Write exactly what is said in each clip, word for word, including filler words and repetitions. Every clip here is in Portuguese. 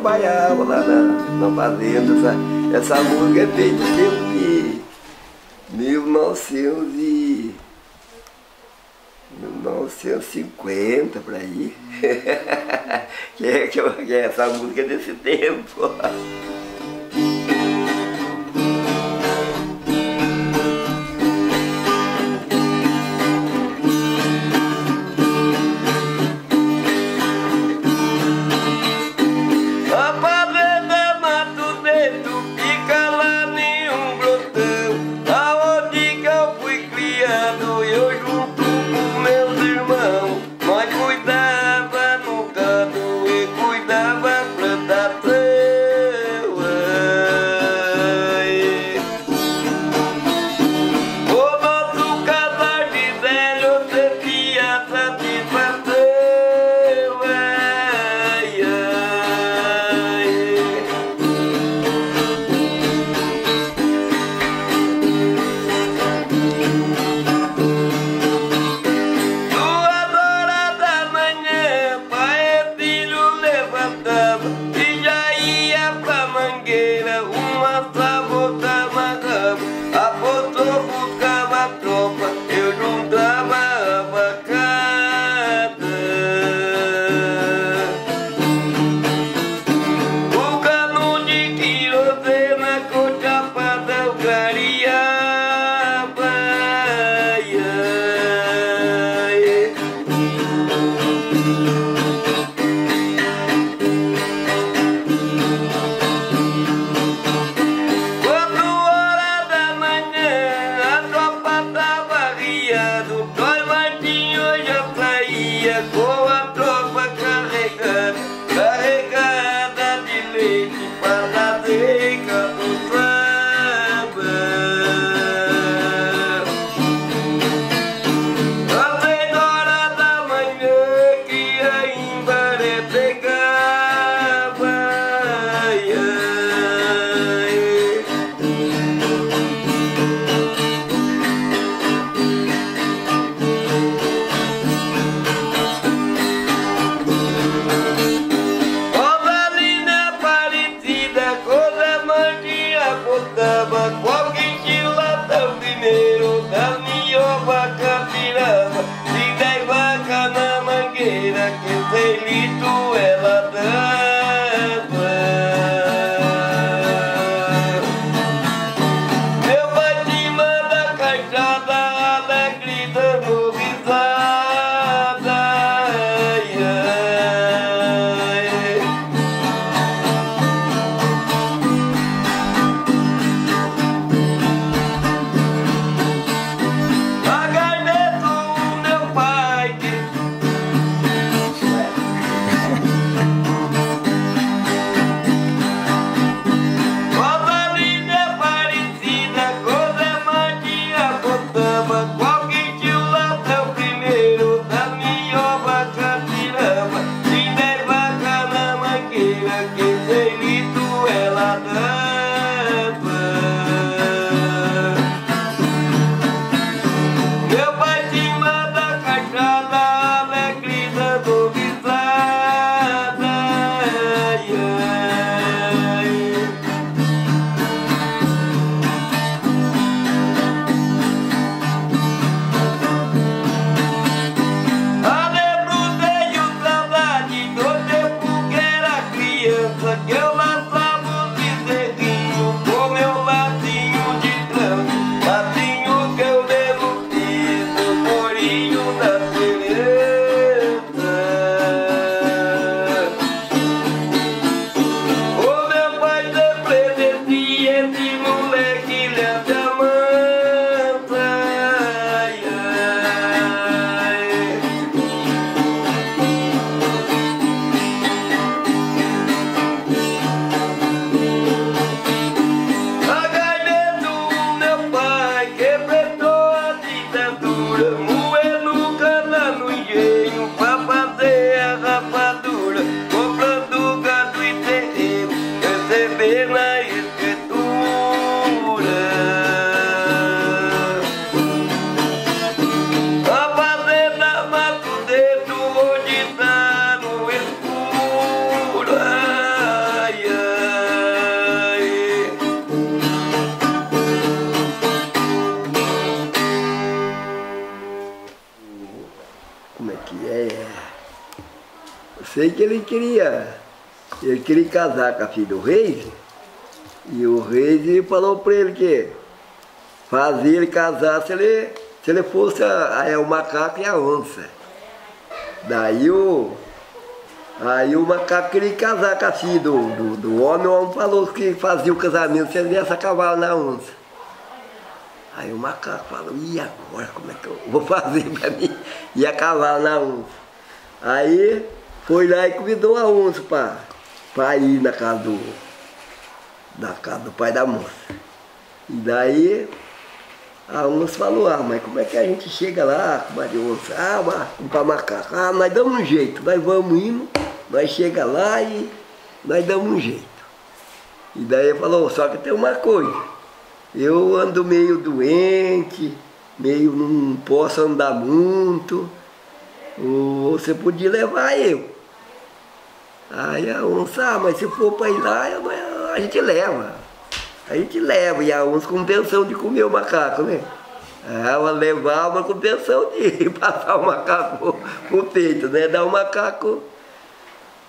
trabalhava lá na, na fazenda. Essa, essa música é feita em mil novecentos e cinquenta, por aí. que, é, que, é, que é essa música desse tempo. sei que ele queria, ele queria casar com a filha do Reis, e o Reis falou para ele que fazia ele casar se ele, se ele fosse a, a, o macaco e a onça. Daí o, aí o macaco queria casar com a filha do, do, do homem, o homem falou que fazia o casamento se ele viesse a cavalo na onça. Aí o macaco falou, e agora como é que eu vou fazer para mim ir a cavalo na onça? Aí foi lá e convidou a onça para ir na casa, do, na casa do pai da moça. E daí a onça falou, ah, mas como é que a gente chega lá, com a de onça? Ah, vamos para macaco. Ah, nós damos um jeito, nós vamos indo, nós chega lá e nós damos um jeito. E daí falou, só que tem uma coisa. Eu ando meio doente, meio não posso andar muito, você podia levar eu. Aí a onça, ah, mas se for para ir lá, a gente leva. A gente leva, e a onça com pensão de comer o macaco, né? Ela levava com pensão de passar o macaco no peito, né? Daí o macaco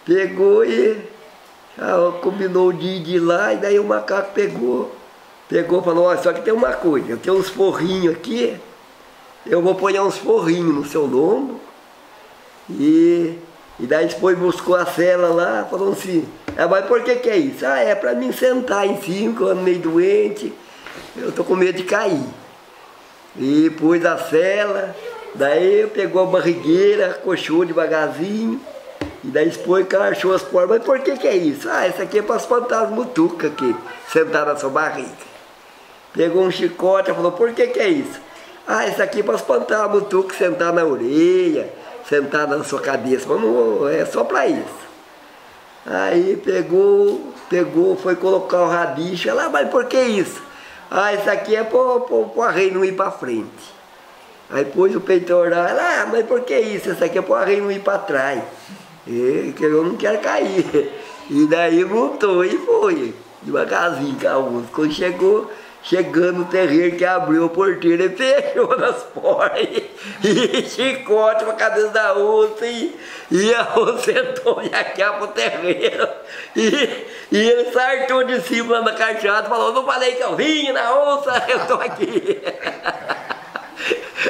pegou e combinou o dia de ir lá, e daí o macaco pegou. Pegou e falou, olha, só que tem uma coisa, eu tenho uns forrinhos aqui, eu vou pôr uns forrinhos no seu lombo. E, e daí depois buscou a cela lá, falou assim, ah, mas por que que é isso? Ah, é pra mim sentar em cima, eu ando meio doente, eu tô com medo de cair. E pôs a cela, daí pegou a barrigueira, coxou devagarzinho, e daí depois achou as portas, mas por que que é isso? Ah, isso aqui é para espantar as mutucas que sentaram na sua barriga. Pegou um chicote e falou, por que que é isso? Ah, isso aqui é para espantar a mutuca, sentar na orelha, sentar na sua cabeça, mas não, é só para isso. Aí pegou, pegou, foi colocar o rabicho, ela, mas por que isso? Ah, isso aqui é para o arreio não ir para frente. Aí pôs o peitoral, ela, ah, mas por que isso? Isso aqui é para o arreio não ir para trás, e, que eu não quero cair. E daí voltou e foi, devagarzinho, calma. Quando chegou, chegando no terreiro que abriu a porteira, ele fechou nas portas e, e chicote pra cabeça da onça e, e a onça sentou e aqui pro terreiro e, e ele sartou de cima na caixada e falou, não falei que eu vim na onça, eu tô aqui.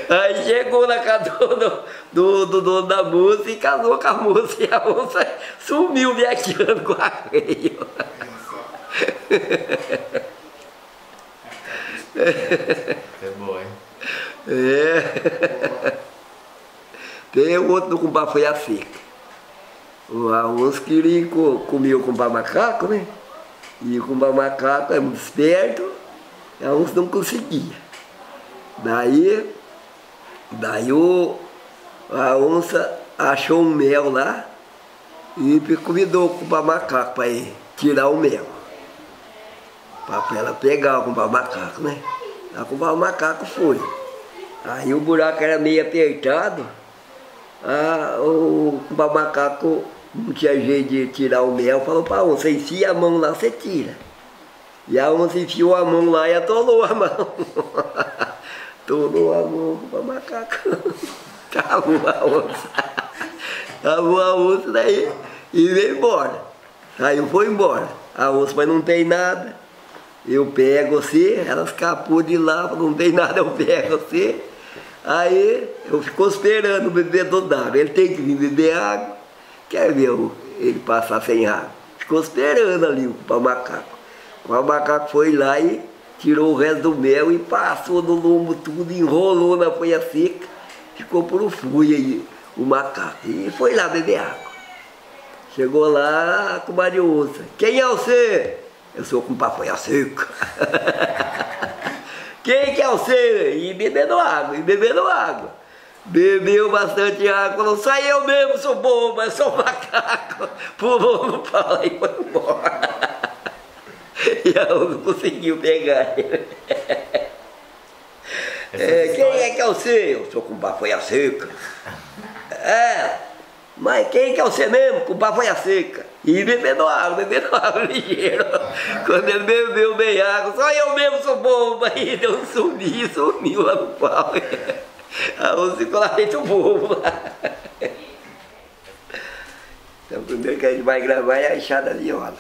Aí chegou na casa do dono da moça e casou com a moça e a onça sumiu viajando com o arreio. É bom, hein? É. Tem outro do Cumbá foi a seca. A onça queria comer o Cumbá macaco, né? E o Cumbá macaco é muito esperto, a onça não conseguia. Daí, daí o, a onça achou um mel lá e convidou o Cumbá macaco para ir tirar o mel. Para ela pegar o Cumbá macaco, né? A Cumbá macaco foi. Aí o buraco era meio apertado, a, o Cumbá macaco não tinha jeito de tirar o mel, falou para a onça, enfia a mão lá, você tira. E a onça enfiou a mão lá e atolou a mão. Atolou a mão, o Cumbá macaco. Acabou a onça. Acabou a onça daí e veio embora. Aí foi embora. A onça, mas não tem nada. Eu pego você, ela escapou de lá, falou, não tem nada, eu pego você. Aí eu ficou esperando o bebedouro d'água, ele tem que vir beber água, quer ver ele passar sem água. Ficou esperando ali o Cumbá macaco. O Cumbá macaco foi lá e tirou o resto do mel e passou no lombo tudo, enrolou na folha seca, ficou por um fui aí o macaco. E foi lá beber água. Chegou lá a comadre onça, quem é você? Eu sou com papai seco. Quem que é o seu? E bebendo água, e bebendo água. Bebeu bastante água, falou, só eu mesmo sou bom, mas sou macaco. Pulou no pau e foi embora. E eu não conseguiu pegar ele. É, quem é que é o seu? Eu sou com papai seca. É, mas quem que é o seu mesmo? Com papai seca. E bebendo água, bebendo água ligeiro. Quando ele bebeu bem água, só eu mesmo sou bobo. Aí eu sumi, sumiu lá no pau. A onça ficou lá dentro bobo. Então o primeiro que a gente vai gravar é a enxada de viola.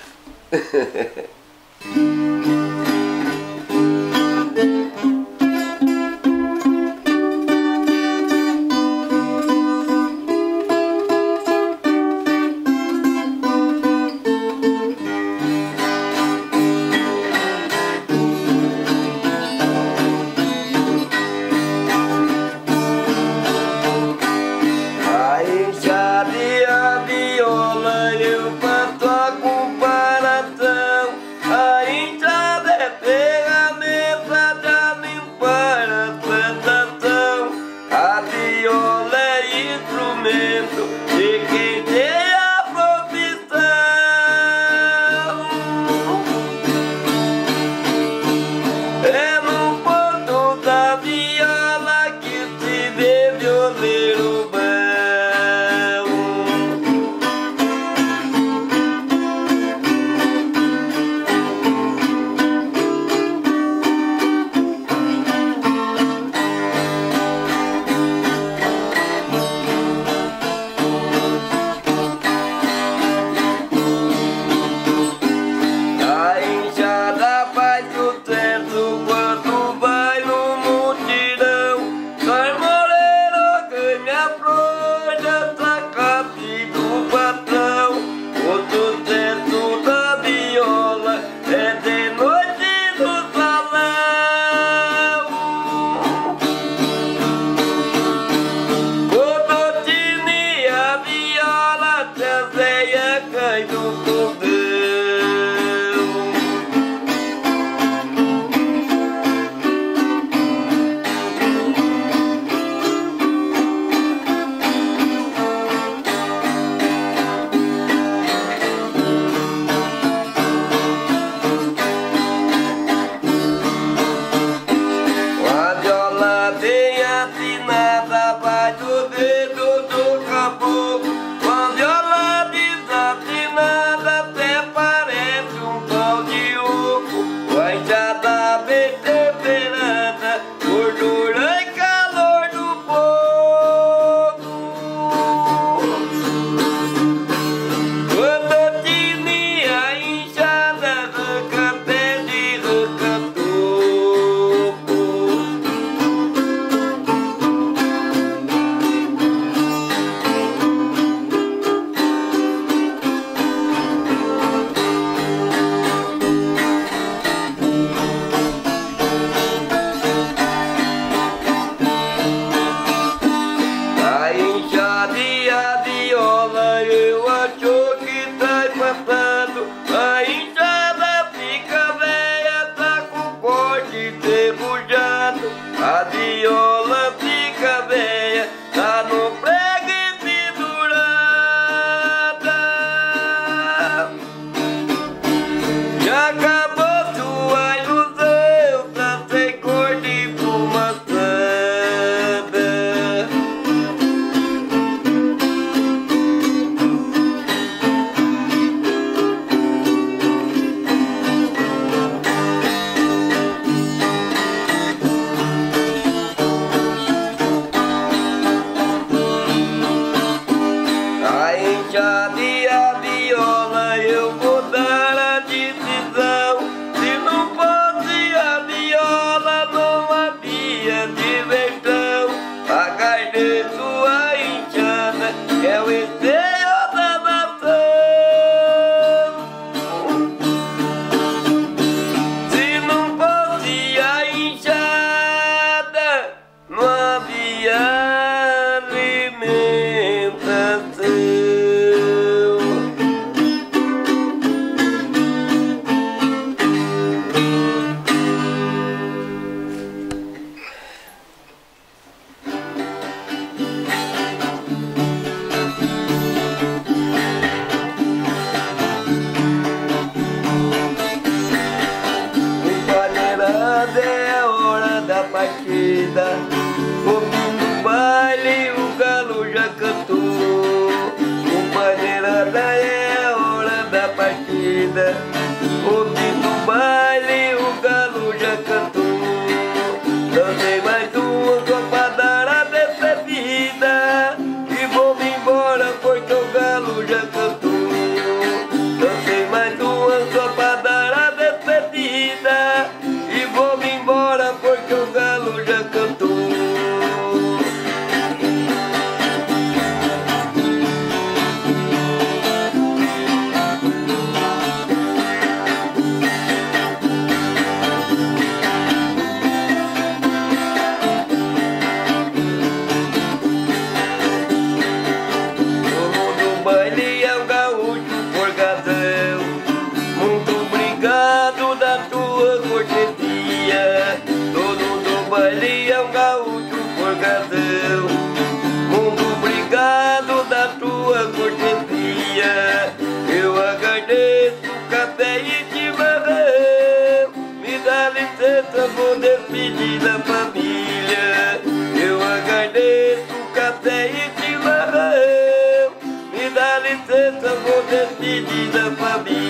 Cantou. agradecer pra poder pedir da família. Eu agradeço o café e chimarrão. Me dá licença pra poder pedir da família.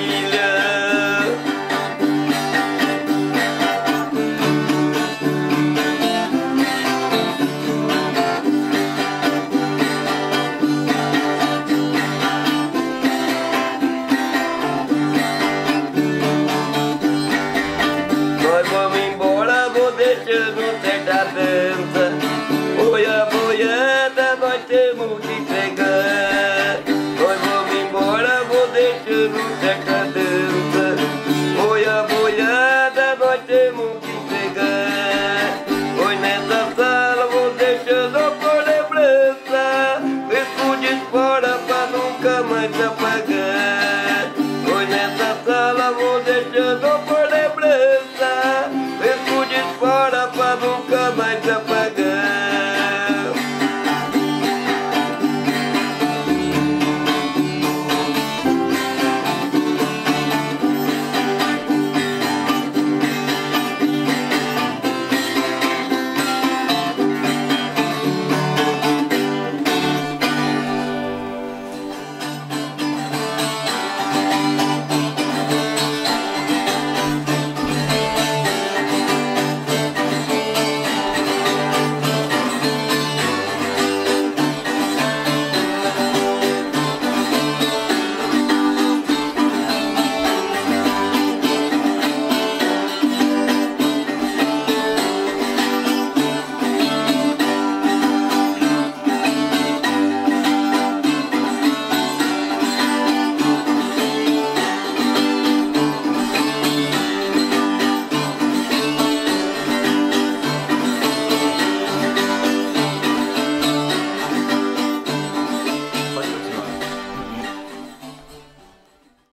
Vamos embora, vou deixando o tentadão.